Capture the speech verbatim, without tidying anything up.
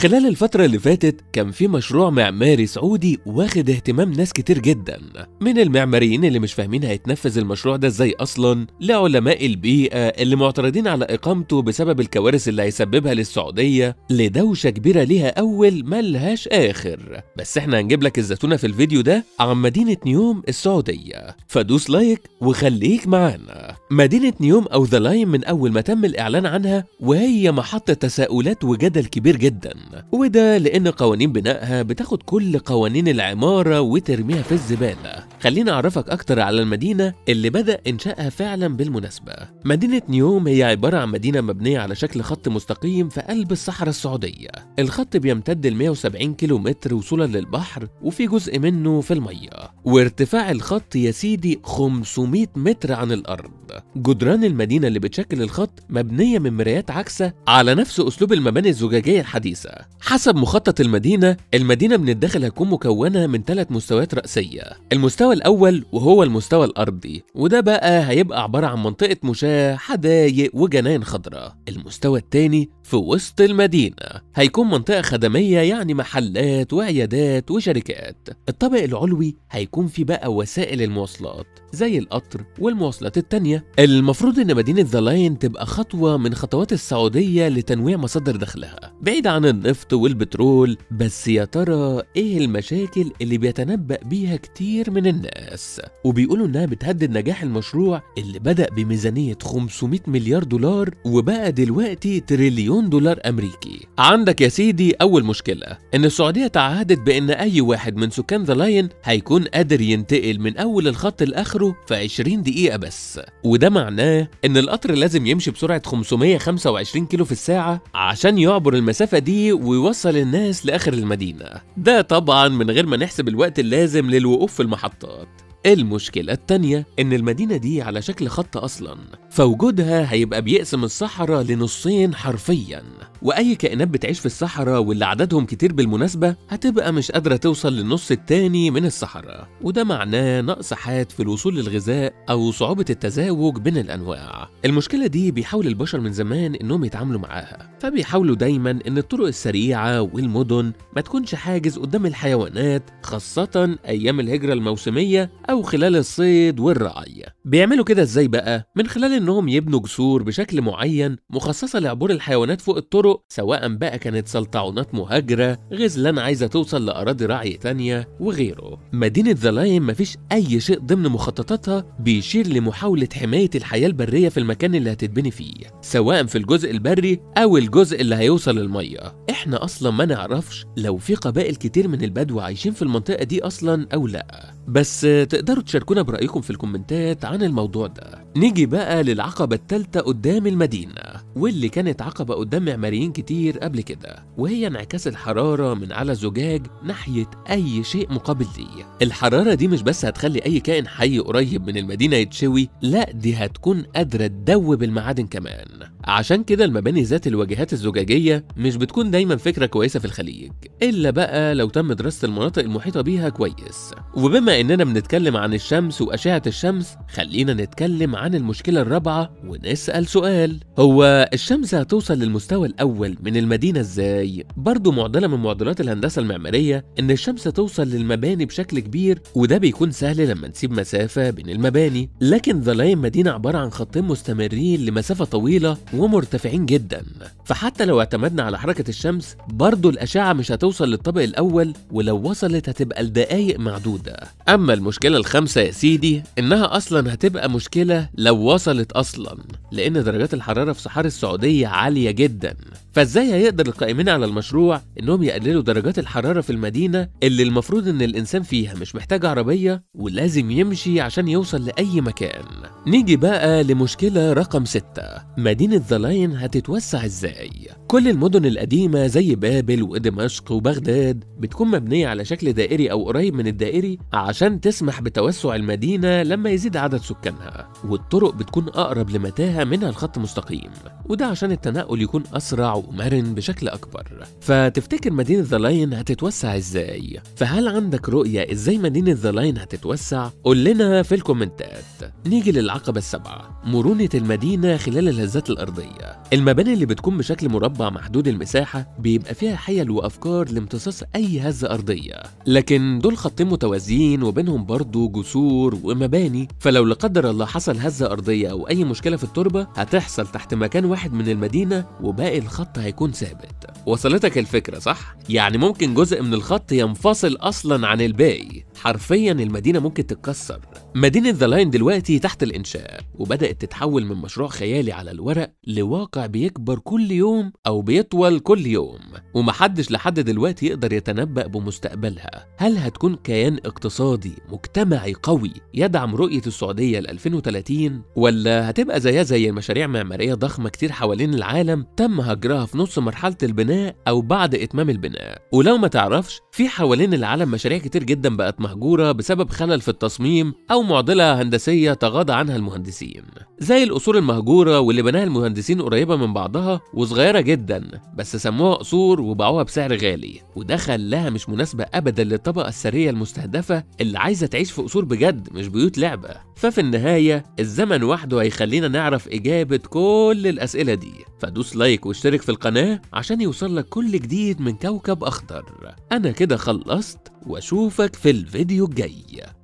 خلال الفترة اللي فاتت كان في مشروع معماري سعودي واخد اهتمام ناس كتير جدا من المعماريين اللي مش فاهمين هيتنفذ المشروع ده ازاي اصلا، لعلماء البيئة اللي معترضين على اقامته بسبب الكوارث اللي هيسببها للسعودية، لدوشة كبيرة ليها اول ملهاش اخر. بس احنا هنجيب لك الزتونة في الفيديو ده عن مدينة نيوم السعودية، فدوس لايك وخليك معانا. مدينة نيوم او ذا لاين من اول ما تم الاعلان عنها وهي محطة تساؤلات وجدل كبير جدا، وده لأن قوانين بنائها بتاخد كل قوانين العمارة وترميها في الزبالة. خلينا أعرفك أكتر على المدينة اللي بدأ إنشائها فعلا بالمناسبة. مدينة نيوم هي عبارة عن مدينة مبنية على شكل خط مستقيم في قلب الصحراء السعودية. الخط بيمتد ل مئة وسبعين كيلومتر وصولا للبحر، وفي جزء منه في المية، وارتفاع الخط يا سيدي خمسمئة متر عن الأرض. جدران المدينة اللي بتشكل الخط مبنية من مرايات عكسة على نفس أسلوب المباني الزجاجية الحديثة. حسب مخطط المدينة، المدينة من الداخل هتكون مكونة من ثلاث مستويات رئيسية. المستوى الأول وهو المستوى الأرضي، وده بقى هيبقى عبارة عن منطقة مشاة، حدايق وجناين خضراء. المستوى الثاني في وسط المدينة هيكون منطقة خدمية، يعني محلات وعيادات وشركات. الطابق العلوي هيكون فيه بقى وسائل المواصلات زي القطر والمواصلات التانية. المفروض إن مدينة ذا لاين تبقى خطوة من خطوات السعودية لتنويع مصادر دخلها بعيد عن النفط والبترول، بس يا ترى إيه المشاكل اللي بيتنبأ بيها كتير من الناس وبيقولوا إنها بتهدد نجاح المشروع اللي بدأ بميزانية خمسمئة مليار دولار وبقى دلوقتي تريليون دولار أمريكي؟ عندك يا سيدي أول مشكلة إن السعودية تعهدت بإن أي واحد من سكان ذا لاين هيكون قادر ينتقل من أول الخط لآخره في عشرين دقيقة بس، وده معناه إن القطر لازم يمشي بسرعة خمسمئة وخمسة وعشرين كيلو في الساعة عشان يعبر المسافة دي ويوصل الناس لآخر المدينة، ده طبعا من غير ما نحسب الوقت اللازم للوقوف في المحطات. المشكلة التانية إن المدينة دي على شكل خط أصلاً، فوجودها هيبقى بيقسم الصحراء لنصين حرفياً، وأي كائنات بتعيش في الصحراء واللي عددهم كتير بالمناسبة هتبقى مش قادرة توصل للنص التاني من الصحراء، وده معناه نقص حاد في الوصول للغذاء أو صعوبة التزاوج بين الأنواع. المشكلة دي بيحاول البشر من زمان إنهم يتعاملوا معاها، فبيحاولوا دايماً إن الطرق السريعة والمدن ما تكونش حاجز قدام الحيوانات، خاصة أيام الهجرة الموسمية أو أو خلال الصيد والرعي. بيعملوا كده ازاي بقى؟ من خلال انهم يبنوا جسور بشكل معين مخصصة لعبور الحيوانات فوق الطرق، سواء بقى كانت سلطعونات مهاجرة، غزلان عايزة توصل لأراضي رعي تانية وغيره. مدينة ذا لاين مفيش أي شيء ضمن مخططاتها بيشير لمحاولة حماية الحياة البرية في المكان اللي هتتبني فيه، سواء في الجزء البري أو الجزء اللي هيوصل للمية. احنا أصلا ما نعرفش لو في قبائل كتير من البدو عايشين في المنطقة دي أصلا أو لأ، بس تقدروا تشاركونا برأيكم في الكومنتات عن الموضوع ده. نيجي بقى للعقبة الثالثة قدام المدينة، واللي كانت عقبة قدام معماريين كتير قبل كده، وهي انعكاس الحرارة من على الزجاج ناحية أي شيء مقابل ليه. الحرارة دي مش بس هتخلي أي كائن حي قريب من المدينة يتشوي، لا دي هتكون قادرة تدوب المعادن كمان. عشان كده المباني ذات الواجهات الزجاجية مش بتكون دايما فكرة كويسة في الخليج، إلا بقى لو تم دراسة المناطق المحيطة بيها كويس. وبما إننا بنتكلم عن الشمس وأشعة الشمس، خلينا نتكلم عن المشكلة الرابعة ونسأل سؤال: هو الشمس هتوصل للمستوى الأول من المدينة إزاي؟ برضه معضلة من معضلات الهندسة المعمارية إن الشمس توصل للمباني بشكل كبير، وده بيكون سهل لما نسيب مسافة بين المباني، لكن ذا لاين مدينة عبارة عن خطين مستمرين لمسافة طويلة ومرتفعين جدا، فحتى لو اعتمدنا على حركة الشمس برضه الأشعة مش هتوصل للطابق الأول، ولو وصلت هتبقى لدقايق معدودة. أما المشكلة الخامسة يا سيدي إنها أصلا هتبقى مشكلة لو وصلت أصلا، لأن درجات الحرارة في صحاري السعودية عالية جدا، فإزاي هيقدر القائمين على المشروع إنهم يقللوا درجات الحرارة في المدينة اللي المفروض إن الإنسان فيها مش محتاج عربية ولازم يمشي عشان يوصل لأي مكان؟ نيجي بقى لمشكلة رقم ستة، مدينة ذا لاين هتتوسع إزاي؟ كل المدن القديمة زي بابل ودمشق وبغداد بتكون مبنية على شكل دائري أو قريب من الدائري عشان تسمح بتوسع المدينة لما يزيد عدد سكانها، والطرق بتكون أقرب لمتاهة منها الخط المستقيم، وده عشان التنقل يكون أسرع ومرن بشكل أكبر. فتفتكر مدينة ذا لاين هتتوسع إزاي؟ فهل عندك رؤية إزاي مدينة ذا لاين هتتوسع؟ قول لنا في الكومنتات. نيجي للعقبة السابعة، مرونة المدينة خلال الهزات الأرضية. المباني اللي بتكون بشكل مربع محدود المساحة بيبقى فيها حيل وأفكار لامتصاص أي هزة أرضية، لكن دول خطين متوازيين وبينهم برضه جسور ومباني، فلو لا قدر الله حصل هزة أرضية أو أي مشكلة في التربة هتحصل تحت مكان واحد من المدينة وباقي الخط هيكون ثابت. وصلتك الفكرة صح؟ يعني ممكن جزء من الخط ينفصل أصلا عن الباقي، حرفيا المدينة ممكن تتكسر. مدينة ذا لاين دلوقتي تحت الإنشاء وبدأت تتحول من مشروع خيالي على الورق لواقع بيكبر كل يوم أو بيطول كل يوم، ومحدش لحد دلوقتي يقدر يتنبأ بمستقبلها. هل هتكون كيان اقتصادي مجتمعي قوي يدعم رؤية السعودية ل ألفين وثلاثين، ولا هتبقى زيها زي مشاريع معمارية ضخمة كتير حوالين العالم تم هجرها في نص مرحلة البناء أو بعد إتمام البناء؟ ولو ما تعرفش، في حوالين العالم مشاريع كتير جدا بقت مهجورة بسبب خلل في التصميم أو معضلة هندسية تغاضى عنها المهندسين، زي القصور المهجورة واللي بناها المهندسين قريبة من بعضها وصغيرة جدا بس سموها قصور وباعوها بسعر غالي، وده خلاها مش مناسبة أبدا للطبقة الثرية المستهدفة اللي عايزة تعيش في قصور بجد مش بيوت لعبة. ففي النهاية الزمن وحده هيخلينا نعرف إجابة كل الأسئلة دي، فدوس لايك واشترك في القناة عشان يوصلك كل جديد من كوكب أخضر. أنا كده خلصت وأشوفك في الفيديو الجاي.